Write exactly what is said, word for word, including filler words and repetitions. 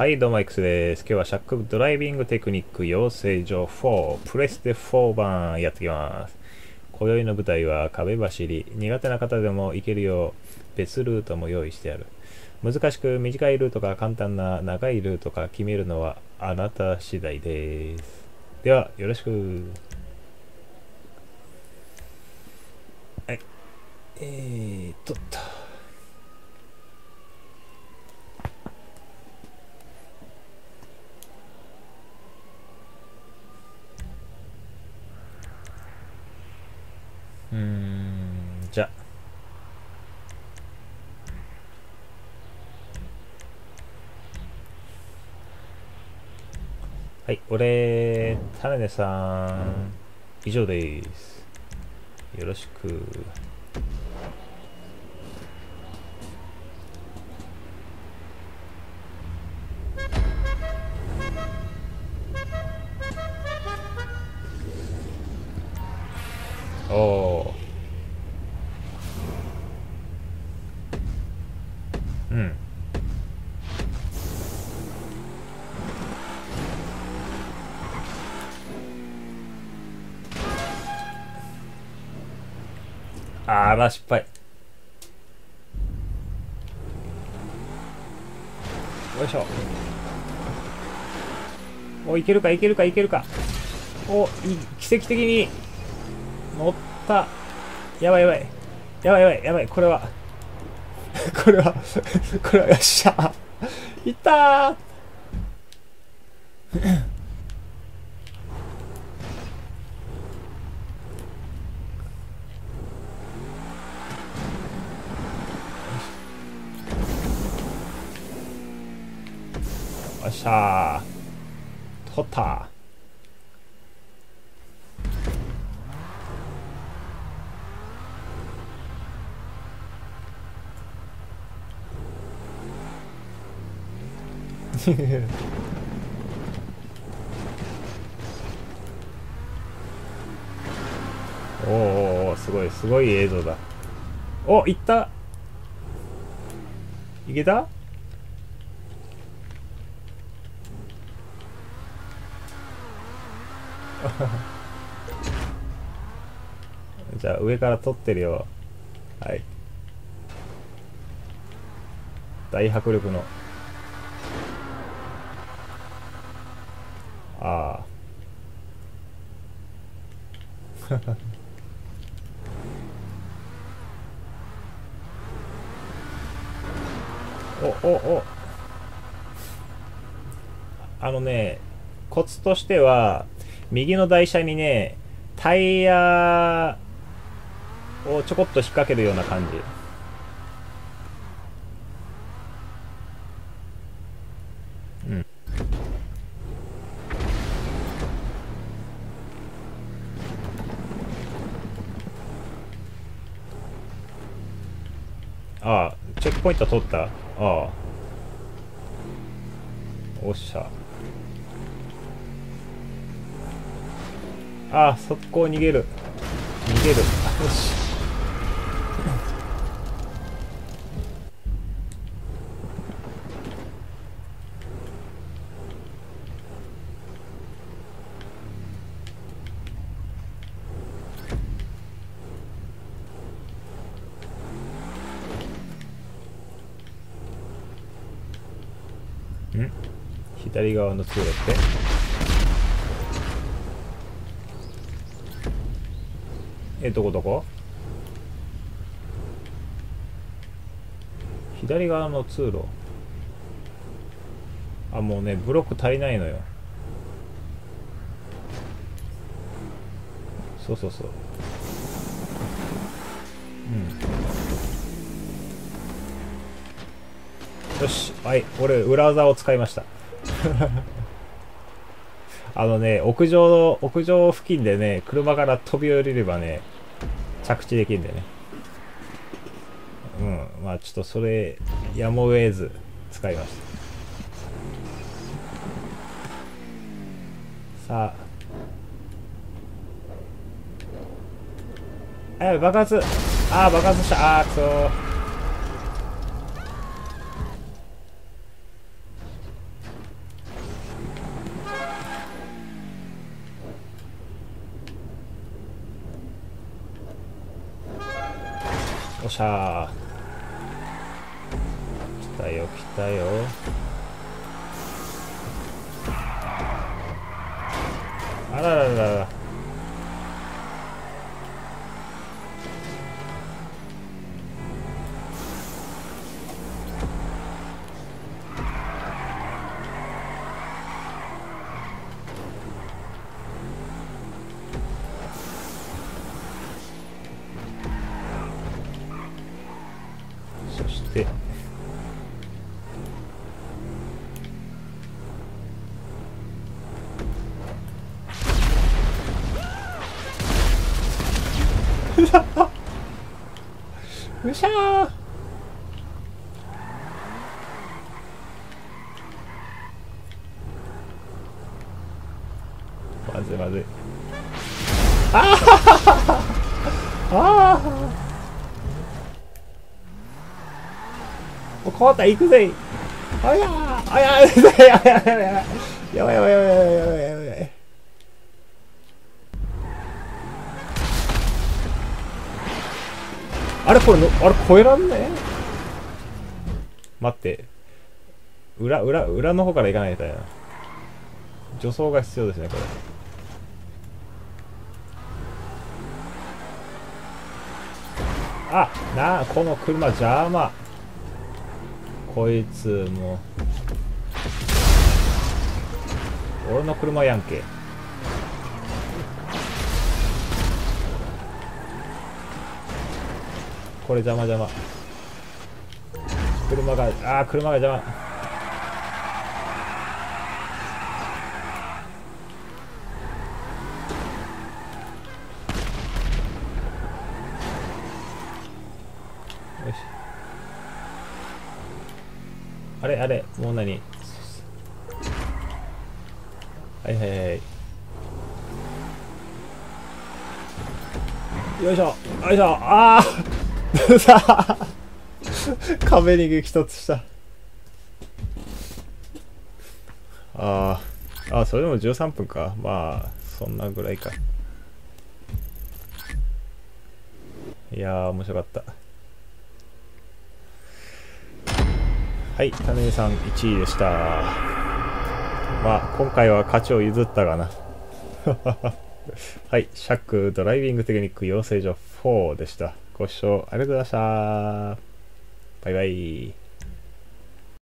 はいどうも X です。今日はシャックドライビングテクニック養成所よんプレステよん番やってきます。今宵の舞台は壁走り。苦手な方でも行けるよう別ルートも用意してある。難しく短いルートか簡単な長いルートか決めるのはあなた次第です。ではよろしく。はい。えーっと。うーん、じゃあはい、俺タネネさん以上です。よろしく。おーうん。あら、失敗。よいしょ。お、いけるか、いけるか、いけるか。お、奇跡的に乗った。やばいやばい。やばいやばいやばい。これは。これはこれはよっしゃいったーよっしゃー取ったー。おーおー、すごいすごい映像だ。お、いったいけた。じゃあ上から撮ってるよ。はい、大迫力の。ああおおお、あのね、コツとしては右の台車にねタイヤをちょこっと引っ掛けるような感じ。ああ、チェックポイント取った。ああ、おっしゃ。ああ、速攻逃げる逃げる。よし。ん、左側の通路って、え、どこどこ。左側の通路。あ、もうねブロック足りないのよ。そうそうそう、うん。よし、はい、俺、裏技を使いました。あのね、屋上の、屋上付近でね、車から飛び降りればね、着地できるんだよね。うん、まあちょっとそれ、やむを得ず、使いました。さあ。あ、爆発。ああ、爆発した。ああ、くそー。っしゃー。来たよ、来たよ。あらららら。うしゃー。まずいまずい。ああああ、もうコータ行くぜ。あやーあやーやばいやばいやばいやばいやばいやばいやばい。あれこれ、あれ超えらんねえ。待って。裏、裏、裏の方から行かないみたいな。助走が必要ですね、これ。あ、なあ、この車邪魔。こいつも。俺の車やんけ。これ邪魔邪魔。車が、ああ、車が邪魔。よし。あれあれ、もう何。はいはいはい。よいしょ、よいしょ、ああ。壁に激突した。あーあー、それでもじゅうさんぷんか。まあそんなぐらいか。いやー面白かった。はい、タネイさんいちいでした。まあ今回は勝ちを譲ったがな。はい、シャックドライビングテクニック養成所よんでした。ご視聴ありがとうございました。バイバイ。